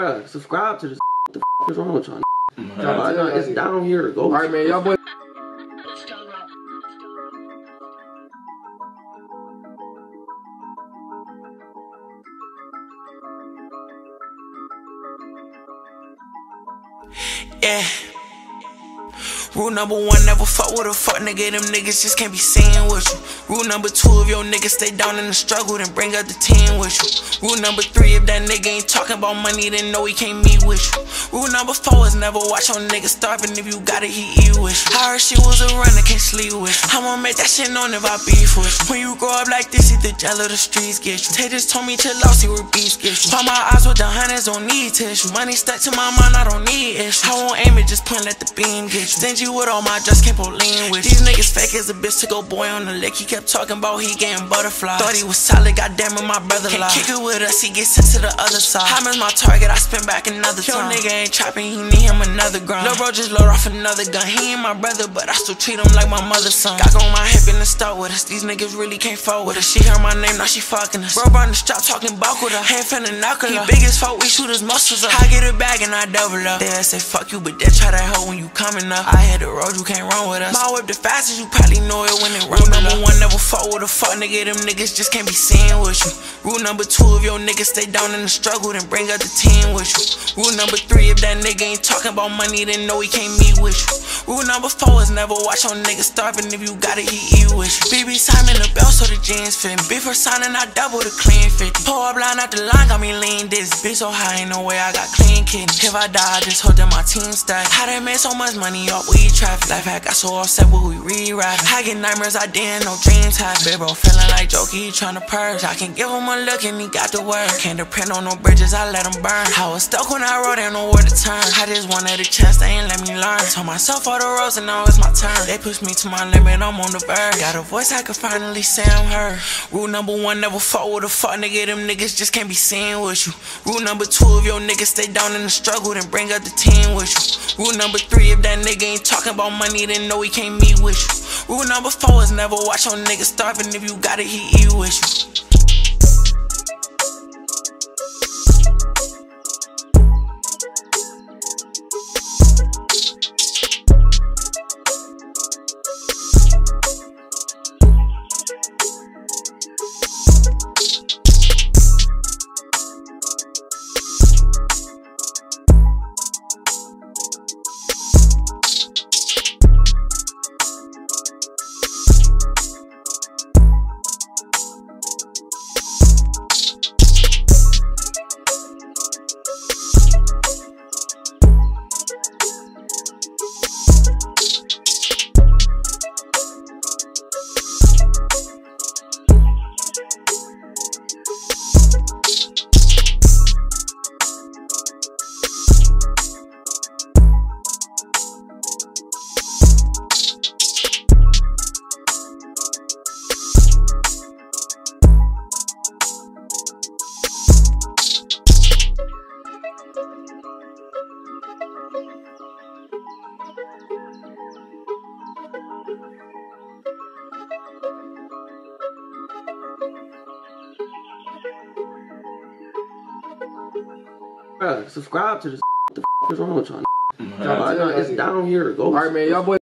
Bruh, subscribe to this. What the f is wrong with y'all? It's down here. Go. All right, man. Y'all boy. Yeah. Rule number one, never fuck with a fuck nigga. Them niggas just can't be seen with you. Rule number two, if your niggas stay down in the struggle, then bring up the team with you. Rule number three, if that nigga ain't talking about money, then know he can't meet with you. Rule number four is never watch your nigga starving. If you got it, he eat with you. I heard she was a runner, can't sleep with you. I'ma make that shit known if I beef with you. When you grow up like this, either jail or the streets get you. Tay just told me chill out, see where beats get you. Pop my eyes with the hundreds, don't need tissue. Money stuck to my mind, I don't need issues. I won't aim it, just point, let the beam get you. Stingy with all my just can't lean with these niggas fake as a bitch to go boy on the lick. He kept talking about he getting butterflies. Thought he was solid, goddamn it, my brother lied. Can't kick it with us, he gets sent to the other side. I miss my target, I spin back another time. Your nigga ain't chopping, he need him another grind. Lil' bro just load off another gun. He ain't my brother, but I still treat him like my mother's son. Got on my hip in the start with us. These niggas really can't fuck with us. She heard my name, now she fucking us. Bro on the strap talking bulk with her. Hand finna knock her. He big as fuck, we shoot his muscles up. I get it back and I double up. They say fuck you, but they try that hoe when you coming up. I had the road, you can't run with us. My whip the fastest, you probably know it when it run. Rule number one, never fuck with a fuck nigga. Them niggas just can't be seen with you. Rule number two, if your niggas stay down in the struggle, then bring up the team with you. Rule number three, if that nigga ain't talking about money, then know he can't meet with you. Rule number four is never watch your niggas starving. If you got it, he eat with you. BB Simon the belt, so the jeans fit. Before signing, I double the clean 50. Pull up line out the line, got me lean this. Bitch so high, ain't no way I got clean kitten. If I die, I just hope that my team stack. I done made so much money off weed traffic. Life hack, I so offset with we rewrap. I get nightmares, I didn't know dreams happen. Big bro feeling like Jokey, he tryna purge. I can give him a look and he got the word. Can't depend on no bridges, I let him burn. I was stuck when I rode, ain't know where to turn. I just wanted a chance, they ain't let me learn. Told myself all the roads and now it's my turn. They push me to my limit, I'm on the verge. Got a voice, I can finally say I'm heard. Rule number one, never fuck with a fuck nigga. Them niggas just can't be seen with you. Rule number two, if your niggas stay down in the struggle, then bring up the team with you. Rule number three, if that nigga ain't talking about money, then know he can't meet with you. Rule number four is never watch your nigga starving. If you got it, he eat with you. Subscribe to this. What the f is wrong with y'all? It's down here. Go. All right, man. Y'all boy.